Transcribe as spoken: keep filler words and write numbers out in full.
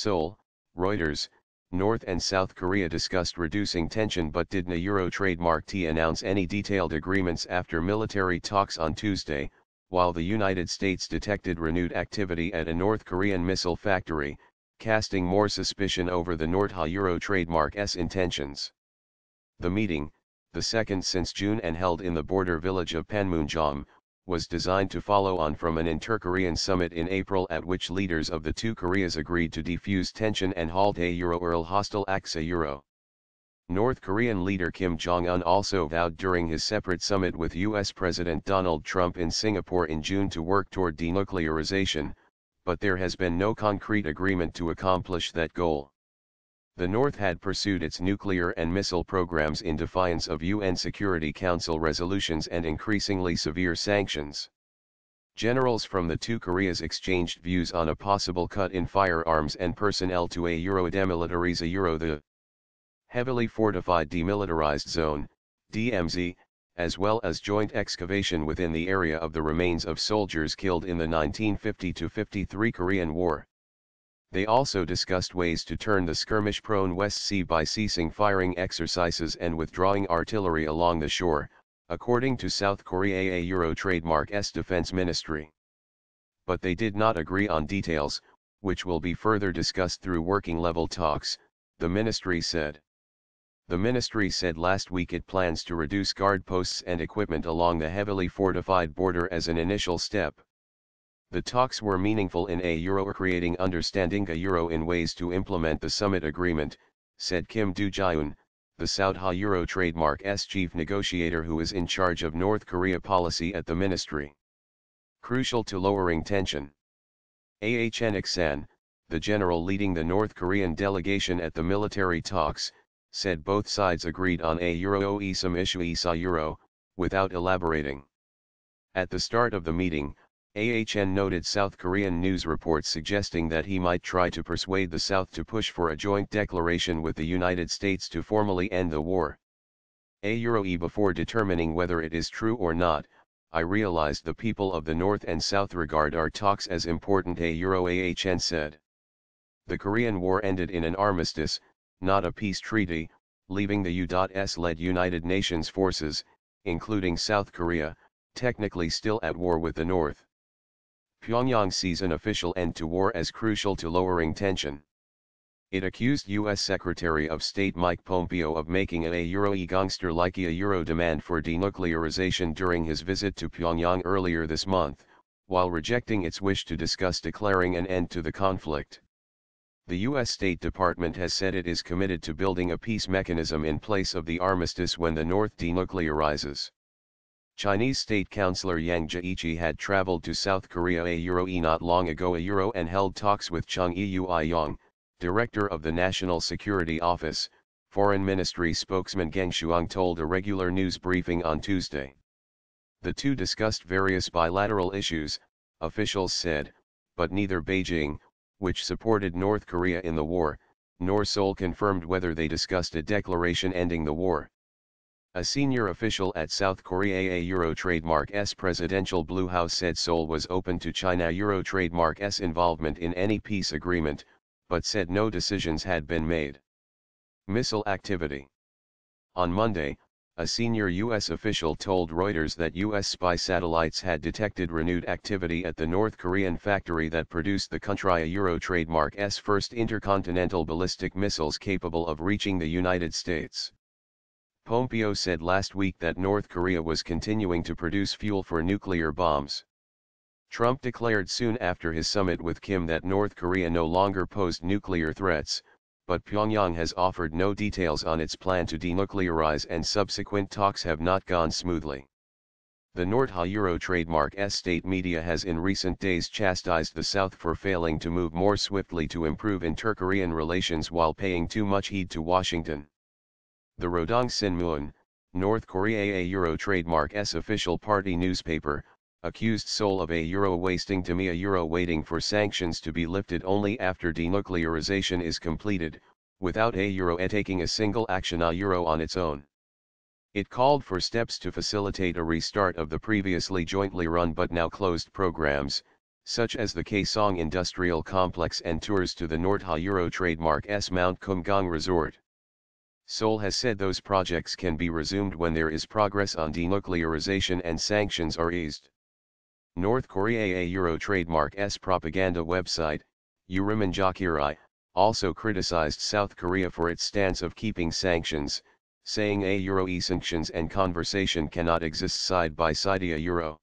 Seoul, Reuters, North and South Korea discussed reducing tension but did not Euro trademark T announce any detailed agreements after military talks on Tuesday, while the United States detected renewed activity at a North Korean missile factory, casting more suspicion over the Nordha Euro trademark's intentions. The meeting, the second since June and held in the border village of Panmunjom, was designed to follow on from an inter-Korean summit in April at which leaders of the two Koreas agreed to defuse tension and halt a Euro-Euro hostile acts a Euro. North Korean leader Kim Jong-un also vowed during his separate summit with U S President Donald Trump in Singapore in June to work toward denuclearization, but there has been no concrete agreement to accomplish that goal. The North had pursued its nuclear and missile programs in defiance of U N Security Council resolutions and increasingly severe sanctions. Generals from the two Koreas exchanged views on a possible cut in firearms and personnel to a Euro demilitarize a Euro the heavily fortified demilitarized zone, D M Z, as well as joint excavation within the area of the remains of soldiers killed in the nineteen fifty to fifty-three Korean War. They also discussed ways to turn the skirmish-prone West Sea by ceasing firing exercises and withdrawing artillery along the shore, according to South Korea's Euro trademark's defense ministry. But they did not agree on details, which will be further discussed through working-level talks, the ministry said. The ministry said last week it plans to reduce guard posts and equipment along the heavily fortified border as an initial step. The talks were meaningful in a Euro creating understanding a Euro in ways to implement the summit agreement, said Kim Doo-jaeun, the South Euro trademark's chief negotiator who is in charge of North Korea policy at the ministry. Crucial to lowering tension. Ah Cheon-ik-san, the general leading the North Korean delegation at the military talks, said both sides agreed on a Euro or some issue isa Euro, without elaborating. At the start of the meeting, Ah noted South Korean news reports suggesting that he might try to persuade the South to push for a joint declaration with the United States to formally end the war. A Euro E before determining whether it is true or not, I realized the people of the North and South regard our talks as important a Euro Ah said. The Korean War ended in an armistice, not a peace treaty, leaving the U S-led United Nations forces, including South Korea, technically still at war with the North. Pyongyang sees an official end to war as crucial to lowering tension. It accused U S Secretary of State Mike Pompeo of making a Euro-e gangster like a Euro demand for denuclearization during his visit to Pyongyang earlier this month, while rejecting its wish to discuss declaring an end to the conflict. The U S State Department has said it is committed to building a peace mechanism in place of the armistice when the North denuclearizes. Chinese State Councillor Yang Jiechi had traveled to South Korea a Euro e not long ago a Euro and held talks with Chung Eui-yong, director of the National Security Office, Foreign Ministry spokesman Geng Shuang told a regular news briefing on Tuesday. The two discussed various bilateral issues, officials said, but neither Beijing, which supported North Korea in the war, nor Seoul confirmed whether they discussed a declaration ending the war. A senior official at South Korea's Euro trademark's presidential Blue House said Seoul was open to China Euro trademark's involvement in any peace agreement, but said no decisions had been made. Missile activity. On Monday, a senior U S official told Reuters that U S spy satellites had detected renewed activity at the North Korean factory that produced the country's Euro trademark's first intercontinental ballistic missiles capable of reaching the United States. Pompeo said last week that North Korea was continuing to produce fuel for nuclear bombs. Trump declared soon after his summit with Kim that North Korea no longer posed nuclear threats, but Pyongyang has offered no details on its plan to denuclearize and subsequent talks have not gone smoothly. The Nordha Euro trademark's state media has in recent days chastised the South for failing to move more swiftly to improve inter-Korean relations while paying too much heed to Washington. The Rodong Sinmun, North Korea's Euro trademark's official party newspaper, accused Seoul of a Euro wasting time a Euro waiting for sanctions to be lifted only after denuclearization is completed, without a Euro taking a single action a Euro on its own. It called for steps to facilitate a restart of the previously jointly run but now closed programs, such as the Kaesong Industrial Complex and tours to the Nordha-Euro trademark's Mount Kumgang Resort. Seoul has said those projects can be resumed when there is progress on denuclearization and sanctions are eased. North Korea's Euro trademark's propaganda website, Uriman Jokirai, also criticized South Korea for its stance of keeping sanctions, saying a Euro-e sanctions and conversation cannot exist side by side a Euro.